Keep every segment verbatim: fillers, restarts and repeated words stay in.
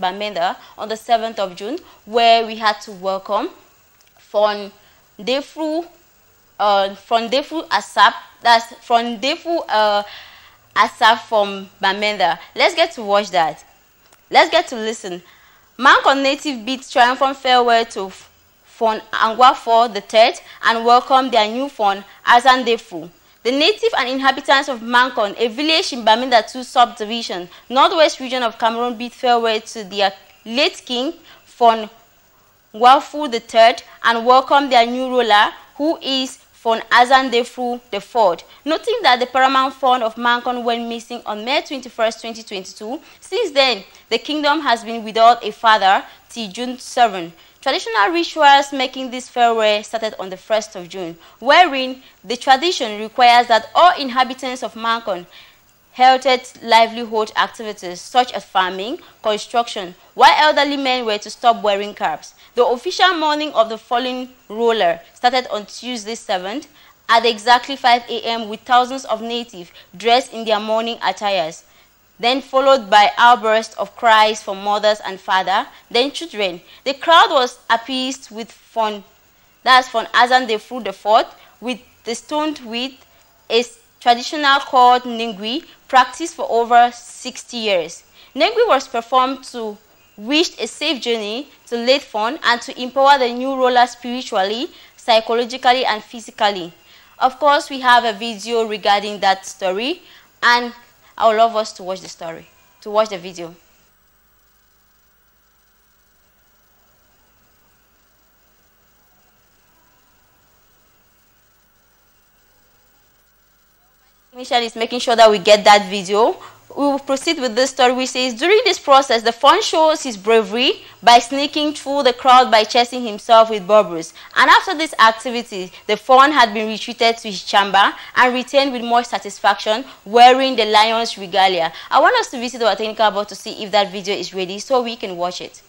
Bamenda on the seventh of June, where we had to welcome Fon Defu, uh, Fon Defu Asap, that's Fon Defu uh, Asap from Bamenda. Let's get to watch that. Let's get to listen. Mankon native beats triumphant farewell to Fon Angwa the third and welcome their new Fon Asa'a Ndefru. The native and inhabitants of Mankon, a village in Bamenda two subdivision, northwest region of Cameroon, bid farewell to their late king Fon Wafu the third and welcome their new ruler, who is Fon Asa'a Ndefru the fourth. Noting that the paramount Fon of Mankon went missing on May twenty-first, twenty twenty-two, since then the kingdom has been without a father till June seventh. Traditional rituals making this farewell started on the first of June, wherein the tradition requires that all inhabitants of Mankon halted livelihood activities such as farming, construction, while elderly men were to stop wearing caps. The official mourning of the fallen ruler started on Tuesday seventh at exactly five A M with thousands of natives dressed in their mourning attires, then followed by outbursts of cries for mothers and father, then children. The crowd was appeased with Fon, that's Fon Asa'a Ndefru the fourth, with the stoned with a traditional called Ningwi, practiced for over sixty years. Ningwi was performed to wish a safe journey to late Fon and to empower the new ruler spiritually, psychologically, and physically. Of course, we have a video regarding that story, and I would love us to watch the story, to watch the video. Initially, is making sure that we get that video. We will proceed with this story, which says, during this process, the Fon shows his bravery by sneaking through the crowd by chasing himself with bobbles. And after this activity, the Fon had been retreated to his chamber and returned with much satisfaction, wearing the lion's regalia. I want us to visit our technical board to see if that video is ready so we can watch it.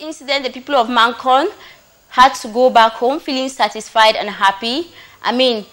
Incident, the people of Mankon had to go back home feeling satisfied and happy. I mean,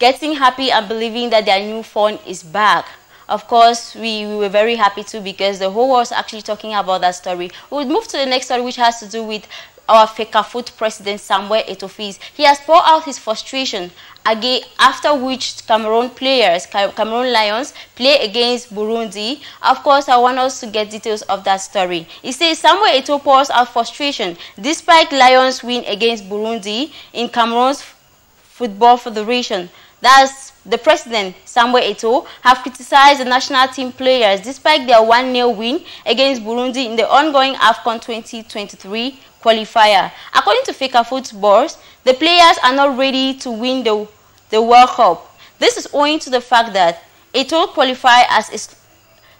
getting happy and believing that their new Fon is back. Of course, we, we were very happy too, because the whole world was actually talking about that story. We would move to the next story, which has to do with our Fecafoot president, Samuel Eto'o. He has poured out his frustration again, after which Cameroon players, Cameroon Lions, play against Burundi. Of course, I want us to get details of that story. It says Samuel Eto'o pours out frustration despite Lions' win against Burundi in Cameroon's Football Federation. That's the president, Samuel Eto'o, have criticized the national team players despite their one nil win against Burundi in the ongoing AFCON twenty twenty-three qualifier. According to Fecafoot boss, the players are not ready to win the, the World Cup. This is owing to the fact that Eto'o qualified as a,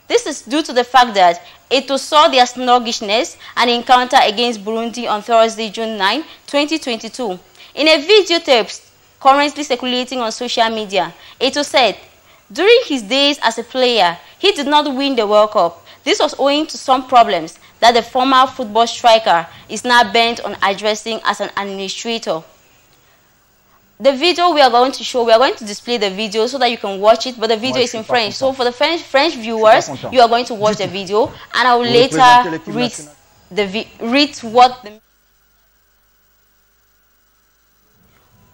this is due to the fact that Eto'o saw their sluggishness and encounter against Burundi on Thursday, June ninth, twenty twenty-two. In a videotape currently circulating on social media, Eto'o said, during his days as a player, he did not win the World Cup. This was owing to some problems that the former football striker is now bent on addressing as an administrator. The video we are going to show, we are going to display the video so that you can watch it, but the video is in French. So for the French, French viewers, you are going to watch the video, and I will later read, the read what the...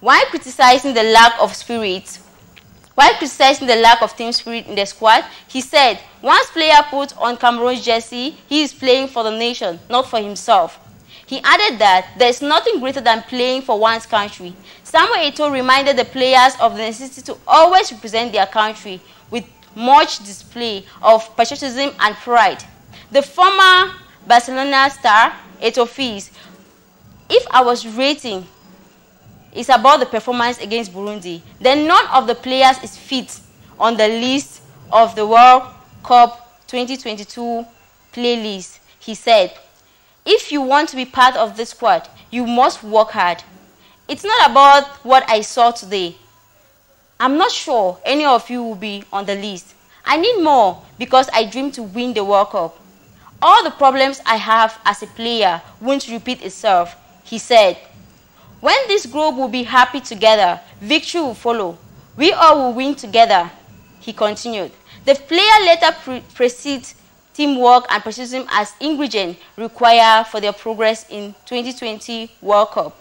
While criticizing the lack of spirit, while criticizing the lack of team spirit in the squad, he said, once player puts on Cameroon's jersey, he is playing for the nation, not for himself. He added that there is nothing greater than playing for one's country. Samuel Eto'o reminded the players of the necessity to always represent their country with much display of patriotism and pride. The former Barcelona star, Eto'o feels, if I was rating, it's about the performance against Burundi, then none of the players is fit on the list of the World Cup twenty twenty-two playlist. He said, if you want to be part of this squad, you must work hard. It's not about what I saw today. I'm not sure any of you will be on the list. I need more because I dream to win the World Cup. All the problems I have as a player won't repeat itself, he said. When this group will be happy together, victory will follow. We all will win together, he continued. The player later pre precedes teamwork and patriotism as ingredient required for their progress in twenty twenty World Cup.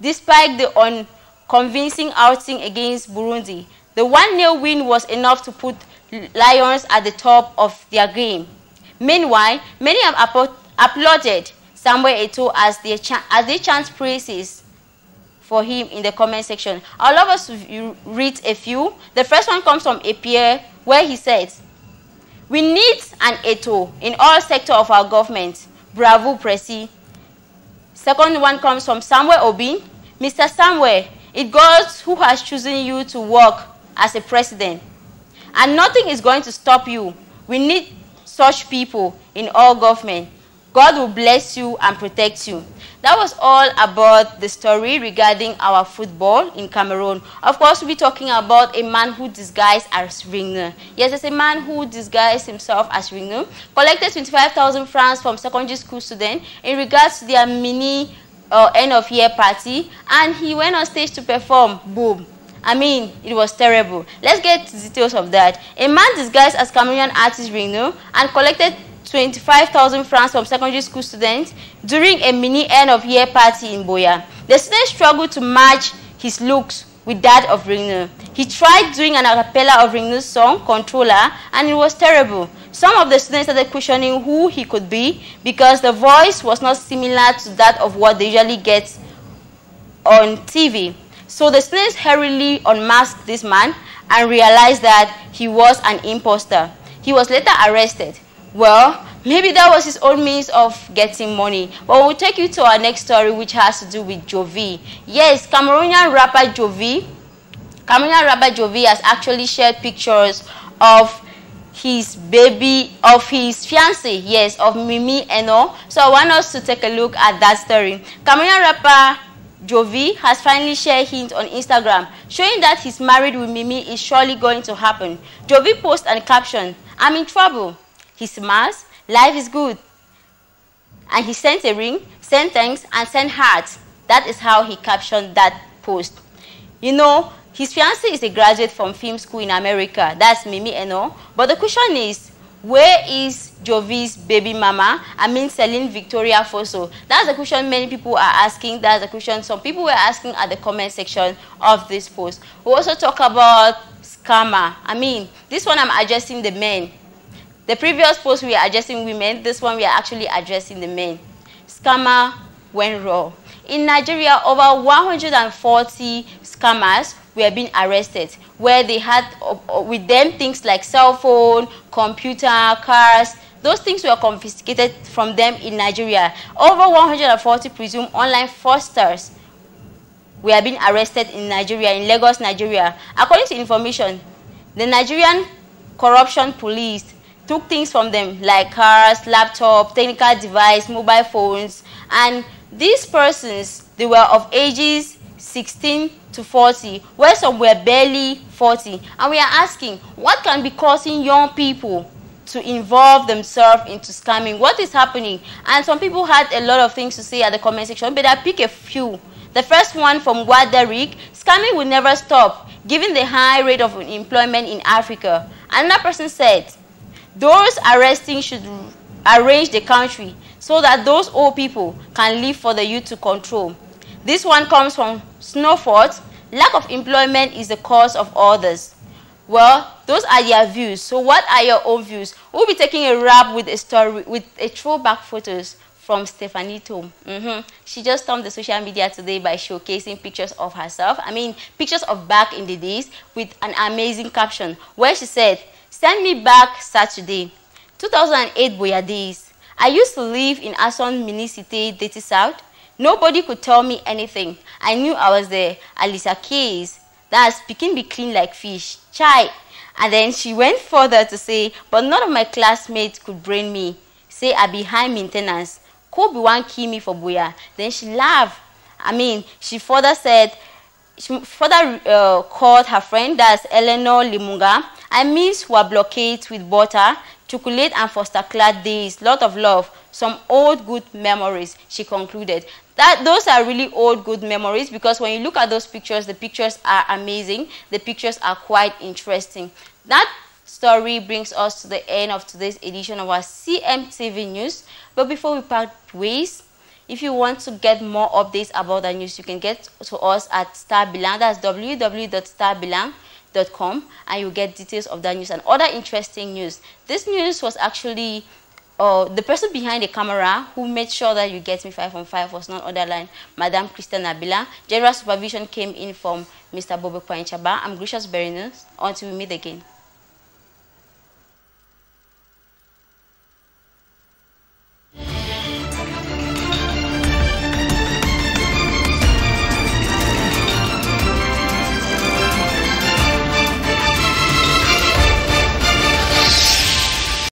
Despite the unconvincing outing against Burundi, the one nil win was enough to put Lions at the top of their game. Meanwhile, many have applauded Samuel Eto'o as they, as they chant praises for him in the comment section. I'll love us to read a few. The first one comes from Apia, where he says, "We need an Eto'o in all sectors of our government. Bravo, Presi." Second one comes from Samuel Obin. "Mister Samuel, it God who has chosen you to work as a president. And nothing is going to stop you. We need such people in all government. God will bless you and protect you." That was all about the story regarding our football in Cameroon. Of course, we'll be talking about a man who disguised as Rigno. Yes, there's a man who disguised himself as Rigno, collected twenty-five thousand francs from secondary school students in regards to their mini uh, end-of-year party, and he went on stage to perform. Boom. I mean, it was terrible. Let's get to the details of that. A man disguised as Cameroonian artist Rigno and collected twenty-five thousand francs from secondary school students during a mini end-of-year party in Boya. The students struggled to match his looks with that of Rigno. He tried doing an a cappella of Rigno's song, Controller, and it was terrible. Some of the students started questioning who he could be because the voice was not similar to that of what they usually get on T V. So the students hurriedly unmasked this man and realized that he was an imposter. He was later arrested. Well, maybe that was his own means of getting money. But we'll take you to our next story, which has to do with Jovi. Yes, Cameroonian rapper Jovi, Cameroonian rapper Jovi has actually shared pictures of his baby, of his fiancée, yes, of Mimi Eno. So I want us to take a look at that story. Cameroonian rapper Jovi has finally shared hints on Instagram, showing that his marriage with Mimi is surely going to happen. Jovi posts and captioned, "I'm in trouble." He smiles, "Life is good." And he sent a ring, sent thanks, and sent hearts. That is how he captioned that post. You know, his fiancée is a graduate from film school in America. That's Mimi Eno. But the question is, where is Jovi's baby mama? I mean, Celine Victoria Fosso. That's the question many people are asking. That's the question some people were asking at the comment section of this post. We also talk about scammer. I mean, this one I'm addressing the men. The previous post we were addressing women, this one we are actually addressing the men. Scammer went raw. In Nigeria, over one hundred forty scammers were being arrested, where they had uh, with them things like cell phone, computer, cars. Those things were confiscated from them in Nigeria. Over one hundred forty presumed online fraudsters were being arrested in Nigeria, in Lagos, Nigeria. According to information, the Nigerian Corruption Police took things from them like cars, laptop, technical device, mobile phones, and these persons, they were of ages sixteen to forty, where some were barely forty. And we are asking, what can be causing young people to involve themselves into scamming? What is happening? And some people had a lot of things to say at the comment section, but I pick a few. The first one from Guadaric, "Scamming will never stop, given the high rate of unemployment in Africa." Another person said, "Those arresting should arrange the country so that those old people can live for the youth to control." This one comes from Snowfort. "Lack of employment is the cause of all this." Well, those are their views. So what are your own views? We'll be taking a wrap with a story, with a throwback photos from Stephanie Toome. Mm-hmm. She just stormed the social media today by showcasing pictures of herself. I mean, pictures of back in the days with an amazing caption where she said, "Send me back Saturday. two thousand eight boya days. I used to live in Ason Minicité, Deti South. Nobody could tell me anything. I knew I was there. Alisa Keys. That's Pikin be clean like fish. Chai." And then she went further to say, "But none of my classmates could brain me. Say I be high maintenance. Kobe won't kill me for boya." Then she laughed. I mean, she further said, she further uh, called her friend, that's Eleanor Limunga. "I miss who are blockades with butter, chocolate and foster clad days. Lot of love. Some old good memories," she concluded. That those are really old good memories, because when you look at those pictures, the pictures are amazing. The pictures are quite interesting. That story brings us to the end of today's edition of our C M T V News. But before we part ways, if you want to get more updates about the news, you can get to us at Starbilang. That's w w w dot starbilang dot com, and you get details of that news and other interesting news. This news was actually uh, the person behind the camera who made sure that you get me five on five was not other than Madam Christina Abila. General supervision came in from Mister Bobe Nkwain Chiambah. I'm Gracious Berinyu. Until we meet again.